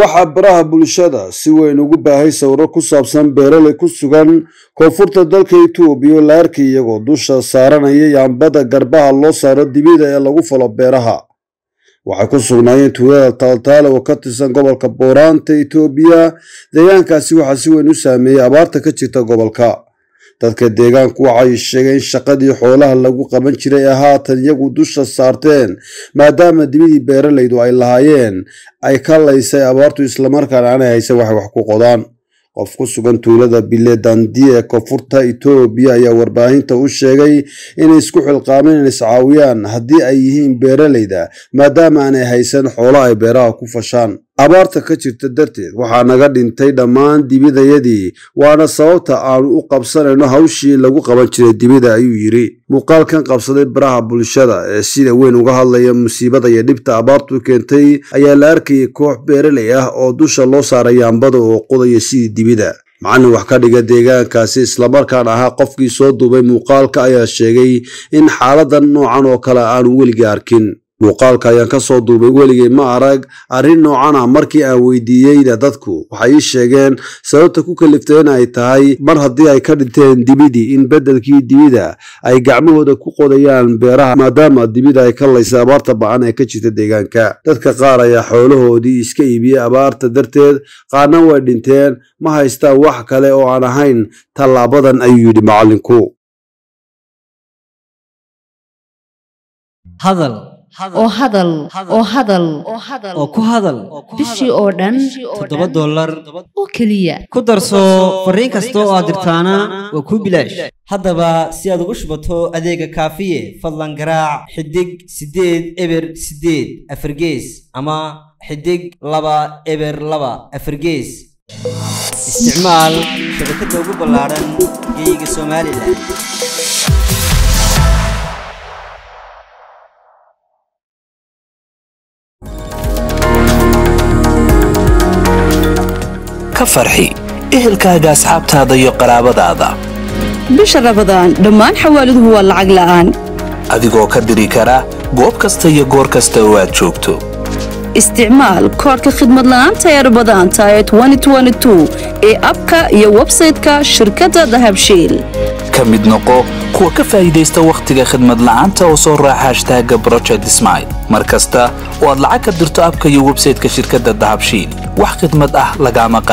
waxa baraha bulshada si weyn ugu baahaysan ku saabsan beeraley ku sugan Konfurta dalka Itoobiya la arkay iyagoo dusha saaranaya yaambada garbaha loo saaro dibida ee lagu falo beeraha waxa ku sugnayeen tuulada taltaala oo ka tirsan gobolka Booranta Itoobiya deegaankaasi waxa si weyn u saameeyay abaarta ka jirta gobolka dadka deegaanku waxay sheegeen shaqadii xoolaha lagu qaban jiray haatan iyagu dusha saarteen maadaama dibidii beeraleydu ay lahaayeen ay ka laysay abaartu isla markaana aanay haysan wax ku qodaan qof ku sugan tuulada biledandiye ee Konfurta Itoobiya ayaa warbaahinta u sheegay inay isku xilqaameen inay iscaawiyaan haddii ay yihiin beeraleyda maadaama aanay haysan xoolo ay beeraha ku fashaan abaarta ka jirta darteed waxaa naga dhintay dhammaan dibidayadii waana sababta aanu u qabsanayno hawshii lagu qaban jiray dibida ayuu yiri muuqaalkan qabsaday baraha bulshada ee sida weyn uga hadlaya musiibada iyo dhibta abaartu keentay ayaa la arkay koox beeraley ah oo dusha loo saaray yaambada oo qodaya sidii dibida macallin wax ka dhiga deegaankaasi isla markaana ahaa qofkii soo duubay muuqaalka ayaa sheegay in xaaladan noocan oo kale aanu weliga arkin muuqaalka ayaan ka soo duubay weligay ma arag arrin noocan ah markii aan weydiiyay dadku waxay sheegeen sababta ku kaliftayna ay tahay mar haddii ay ka dhinteen dibidii in beddelkii dibida ay gacmahooda ku qodayaan beeraha maadaama dibida ay ka laysa abaarta ba'an ee ka jirta deegaanka dadka qaar ayaa xoolahoodii iska iibiyey abaarta darteed qaarna way dhinteen ma haystaan wax kale oo aan ahayn tallaabadan ayuu yidhi macallinku oo hadal oo ku hadal bishii oo dhan $7 oo kaliya ku darso fariin kasta oo aad dirtaana waa ku bilaash haddaba si aad ugu shubato adeega kaafiye fadlan garaac xidig 8 eber 8 afargees ama xidig 2 eber 2 afargees isticmaal shabakadda ugu ballaaran Geyga Soomaaliland. كفرحي إهل كاجا أصحاب تهضي قرابة هذا بشر رمضان دمان حواله هو العقل الآن أذي جو كدري كرا جوب كستي جور كستوات شوكتو استعمال كارت الخدمة الآن تاي رمضان تاي 2022 أبكا يا ويب سايت كا شركة ذهب شيل كم يدنقو كوا كفايدة استوقت جا خدمة الآن توصل راح هاشتاج بروتشارد إسماعيل مركزته والعقد درتو أبكا يا ويب سايت كشركة ذهب شيل وحقد مدح لجامع